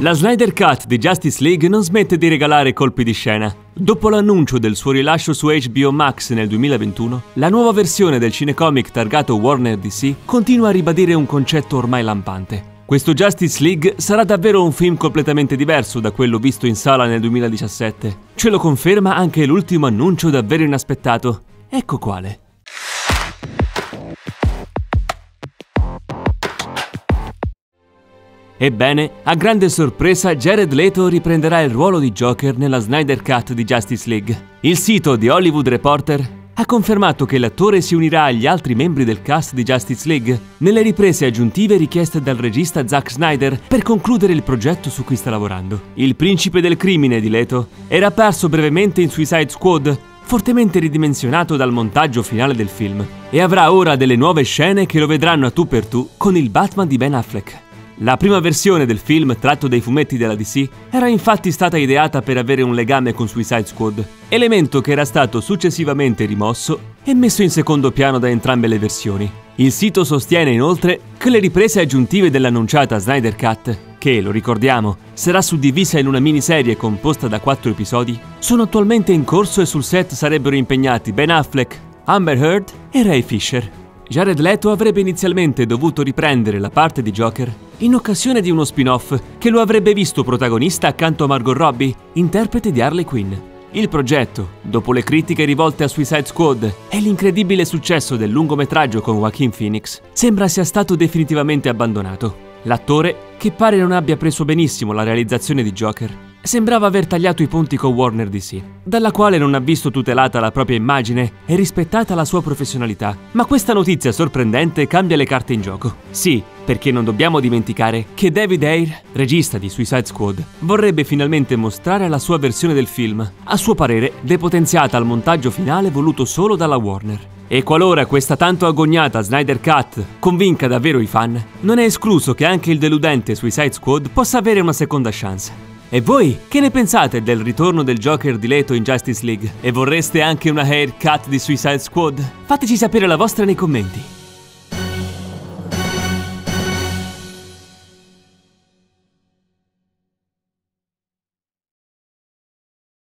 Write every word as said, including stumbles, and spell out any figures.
La Snyder Cut di Justice League non smette di regalare colpi di scena. Dopo l'annuncio del suo rilascio su H B O Max nel duemilaventuno, la nuova versione del cinecomic targato Warner D C continua a ribadire un concetto ormai lampante. Questo Justice League sarà davvero un film completamente diverso da quello visto in sala nel duemiladiciassette. Ce lo conferma anche l'ultimo annuncio davvero inaspettato. Ecco quale. Ebbene, a grande sorpresa Jared Leto riprenderà il ruolo di Joker nella Snyder Cut di Justice League. Il sito di Hollywood Reporter ha confermato che l'attore si unirà agli altri membri del cast di Justice League nelle riprese aggiuntive richieste dal regista Zack Snyder per concludere il progetto su cui sta lavorando. Il principe del crimine di Leto era apparso brevemente in Suicide Squad, fortemente ridimensionato dal montaggio finale del film, e avrà ora delle nuove scene che lo vedranno a tu per tu con il Batman di Ben Affleck. La prima versione del film, tratto dai fumetti della D C, era infatti stata ideata per avere un legame con Suicide Squad, elemento che era stato successivamente rimosso e messo in secondo piano da entrambe le versioni. Il sito sostiene inoltre che le riprese aggiuntive dell'annunciata Snyder Cut, che, lo ricordiamo, sarà suddivisa in una miniserie composta da quattro episodi, sono attualmente in corso e sul set sarebbero impegnati Ben Affleck, Amber Heard e Ray Fisher. Jared Leto avrebbe inizialmente dovuto riprendere la parte di Joker in occasione di uno spin-off che lo avrebbe visto protagonista accanto a Margot Robbie, interprete di Harley Quinn. Il progetto, dopo le critiche rivolte a Suicide Squad e l'incredibile successo del lungometraggio con Joaquin Phoenix, sembra sia stato definitivamente abbandonato. L'attore, che pare non abbia preso benissimo la realizzazione di Joker, sembrava aver tagliato i ponti con Warner D C, dalla quale non ha visto tutelata la propria immagine e rispettata la sua professionalità. Ma questa notizia sorprendente cambia le carte in gioco. Sì, perché non dobbiamo dimenticare che David Ayer, regista di Suicide Squad, vorrebbe finalmente mostrare la sua versione del film, a suo parere depotenziata al montaggio finale voluto solo dalla Warner. E qualora questa tanto agognata Snyder Cut convinca davvero i fan, non è escluso che anche il deludente Suicide Squad possa avere una seconda chance. E voi, che ne pensate del ritorno del Joker di Leto in Justice League? E vorreste anche una haircut di Suicide Squad? Fateci sapere la vostra nei commenti!